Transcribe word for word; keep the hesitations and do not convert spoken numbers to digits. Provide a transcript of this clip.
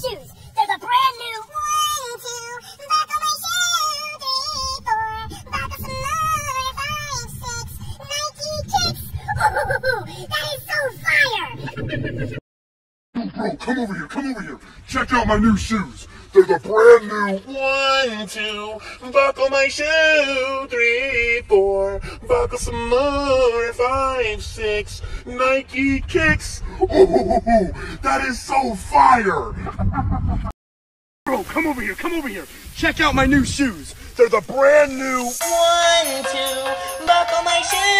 shoes. There's a brand new one, two, back on my shoe, three, four, back on some more, five, six, Nike kicks. Ooh, that is so fire. Dude, bro, come over here, come over here. Check out my new shoes. They're the brand new one, two, buckle my shoe, three, four, buckle some more, five, six, Nike kicks. Oh, that is so fire. Bro, come over here, come over here. Check out my new shoes. They're the brand new one, two, buckle my shoe.